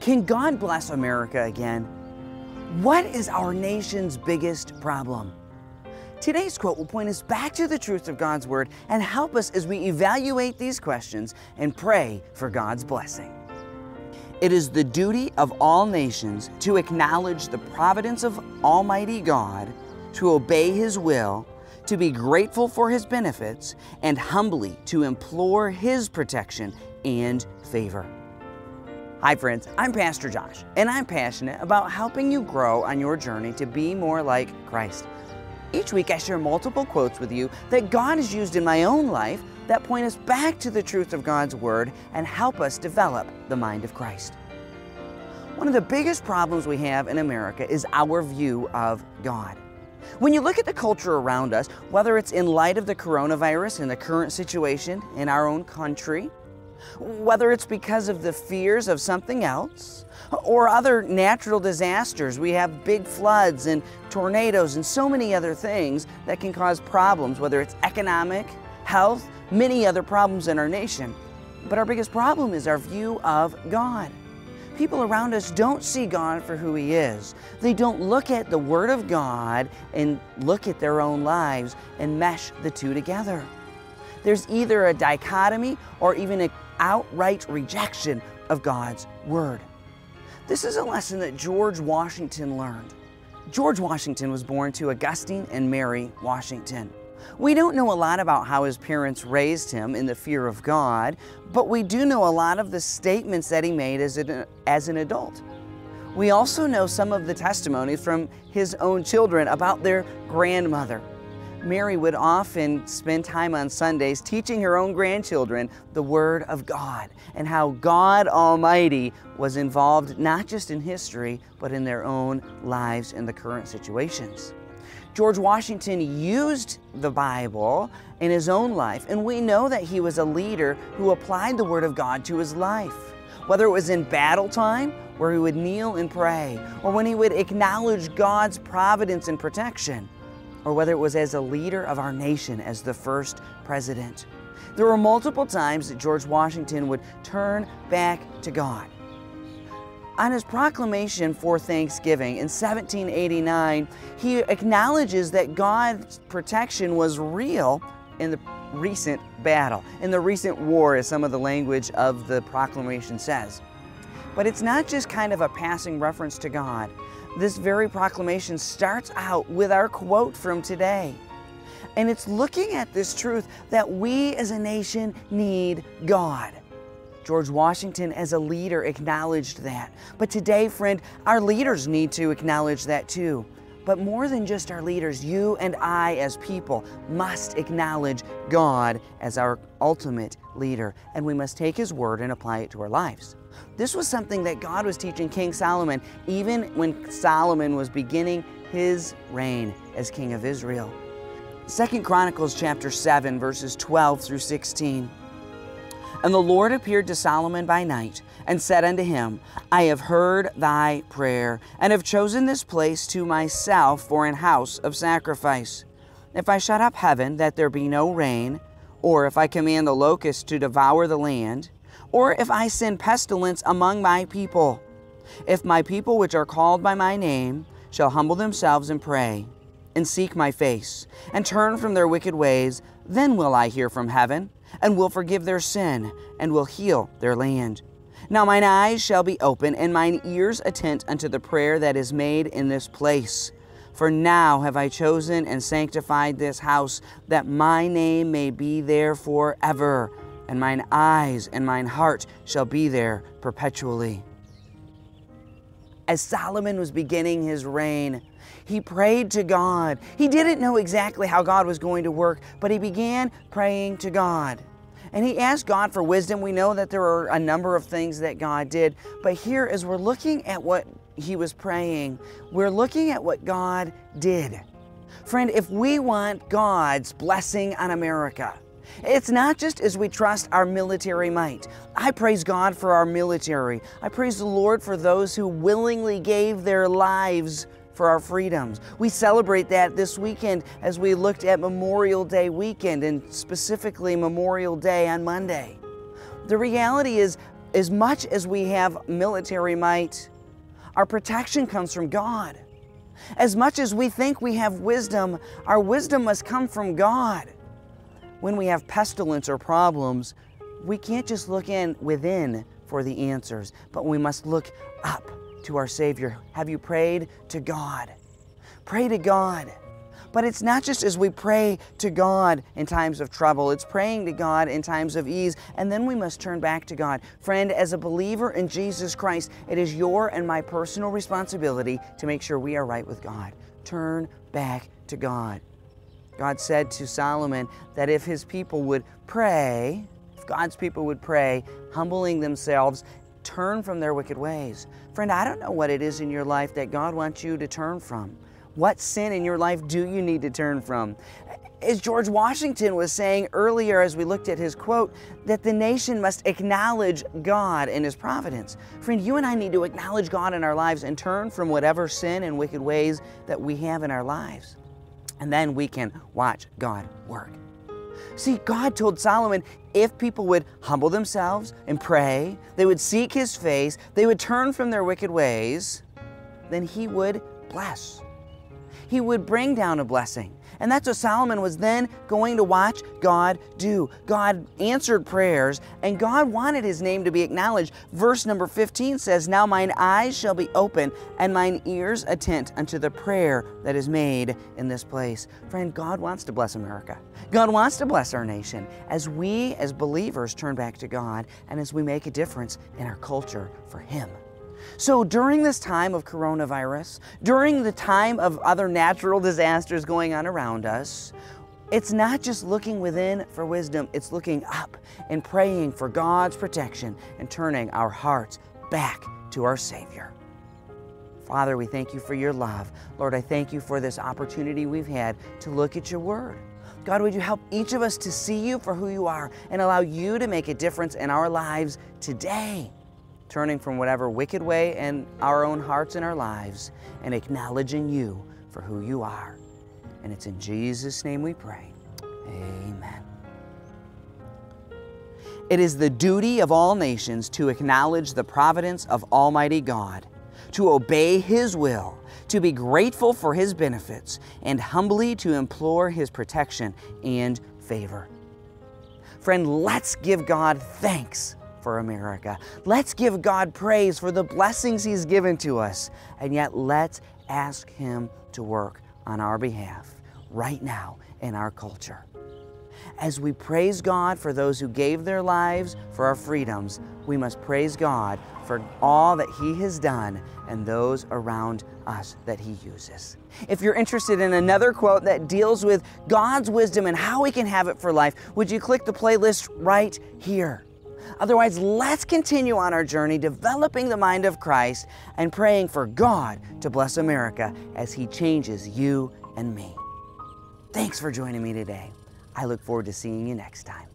Can God bless America again? What is our nation's biggest problem? Today's quote will point us back to the truth of God's Word and help us as we evaluate these questions and pray for God's blessing. It is the duty of all nations to acknowledge the providence of Almighty God, to obey His will, to be grateful for His benefits, and humbly to implore His protection and favor. Hi friends, I'm Pastor Josh, and I'm passionate about helping you grow on your journey to be more like Christ. Each week I share multiple quotes with you that God has used in my own life that point us back to the truth of God's Word and help us develop the mind of Christ. One of the biggest problems we have in America is our view of God. When you look at the culture around us, whether it's in light of the coronavirus and the current situation in our own country, whether it's because of the fears of something else, or other natural disasters. We have big floods and tornadoes and so many other things that can cause problems, whether it's economic, health, many other problems in our nation. But our biggest problem is our view of God. People around us don't see God for who He is. They don't look at the Word of God and look at their own lives and mesh the two together. There's either a dichotomy or even an outright rejection of God's Word. This is a lesson that George Washington learned. George Washington was born to Augustine and Mary Washington. We don't know a lot about how his parents raised him in the fear of God, but we do know a lot of the statements that he made as an adult. We also know some of the testimonies from his own children about their grandmother. Mary would often spend time on Sundays teaching her own grandchildren the Word of God and how God Almighty was involved not just in history, but in their own lives and the current situations. George Washington used the Bible in his own life, and we know that he was a leader who applied the Word of God to his life, whether it was in battle time, where he would kneel and pray, or when he would acknowledge God's providence and protection, or whether it was as a leader of our nation, as the first president. There were multiple times that George Washington would turn back to God. On his proclamation for Thanksgiving in 1789, he acknowledges that God's protection was real in the recent battle, in the recent war, as some of the language of the proclamation says. But it's not just kind of a passing reference to God. This very proclamation starts out with our quote from today. And it's looking at this truth that we as a nation need God. George Washington as a leader acknowledged that. But today, friend, our leaders need to acknowledge that too. But more than just our leaders, you and I as people must acknowledge God as our ultimate leader, and we must take His Word and apply it to our lives. This was something that God was teaching King Solomon even when Solomon was beginning his reign as king of Israel. 2 Chronicles chapter 7 verses 12 through 16. And the Lord appeared to Solomon by night and said unto him, I have heard thy prayer and have chosen this place to myself for an house of sacrifice. If I shut up heaven that there be no rain, or if I command the locusts to devour the land, or if I send pestilence among my people, if my people which are called by my name shall humble themselves and pray, and seek my face, and turn from their wicked ways, then will I hear from heaven, and will forgive their sin, and will heal their land. Now mine eyes shall be open, and mine ears attent unto the prayer that is made in this place. For now have I chosen and sanctified this house, that my name may be there forever, and mine eyes and mine heart shall be there perpetually. As Solomon was beginning his reign, he prayed to God. He didn't know exactly how God was going to work, but he began praying to God. And he asked God for wisdom. We know that there are a number of things that God did, but here as we're looking at what he was praying, we're looking at what God did. Friend, if we want God's blessing on America, it's not just as we trust our military might. I praise God for our military. I praise the Lord for those who willingly gave their lives for our freedoms. We celebrate that this weekend as we looked at Memorial Day weekend and specifically Memorial Day on Monday. The reality is as much as we have military might, our protection comes from God. As much as we think we have wisdom, our wisdom must come from God. When we have pestilence or problems, we can't just look within for the answers, but we must look up to our Savior. Have you prayed to God? Pray to God. But it's not just as we pray to God in times of trouble, it's praying to God in times of ease, and then we must turn back to God. Friend, as a believer in Jesus Christ, it is your and my personal responsibility to make sure we are right with God. Turn back to God. God said to Solomon that if his people would pray, if God's people would pray, humbling themselves, turn from their wicked ways. Friend, I don't know what it is in your life that God wants you to turn from. What sin in your life do you need to turn from? As George Washington was saying earlier as we looked at his quote, that the nation must acknowledge God and His providence. Friend, you and I need to acknowledge God in our lives and turn from whatever sin and wicked ways that we have in our lives. And then we can watch God work. See, God told Solomon if people would humble themselves and pray, they would seek His face, they would turn from their wicked ways, then He would bless. He would bring down a blessing. And that's what Solomon was then going to watch God do. God answered prayers, and God wanted His name to be acknowledged. Verse number 15 says, "Now mine eyes shall be open, and mine ears attent unto the prayer that is made in this place." Friend, God wants to bless America. God wants to bless our nation as we, as believers, turn back to God and as we make a difference in our culture for Him. So during this time of coronavirus, during the time of other natural disasters going on around us, it's not just looking within for wisdom, it's looking up and praying for God's protection and turning our hearts back to our Savior. Father, we thank You for Your love. Lord, I thank You for this opportunity we've had to look at Your Word. God, would You help each of us to see You for who You are and allow You to make a difference in our lives today, turning from whatever wicked way in our own hearts and our lives and acknowledging You for who You are. And it's in Jesus' name we pray. Amen. It is the duty of all nations to acknowledge the providence of Almighty God, to obey His will, to be grateful for His benefits, and humbly to implore His protection and favor. Friend, let's give God thanks for America. Let's give God praise for the blessings He's given to us, and yet let's ask Him to work on our behalf right now in our culture. As we praise God for those who gave their lives for our freedoms, we must praise God for all that He has done and those around us that He uses. If you're interested in another quote that deals with God's wisdom and how we can have it for life, would you click the playlist right here? Otherwise, let's continue on our journey developing the mind of Christ and praying for God to bless America as He changes you and me. Thanks for joining me today. I look forward to seeing you next time.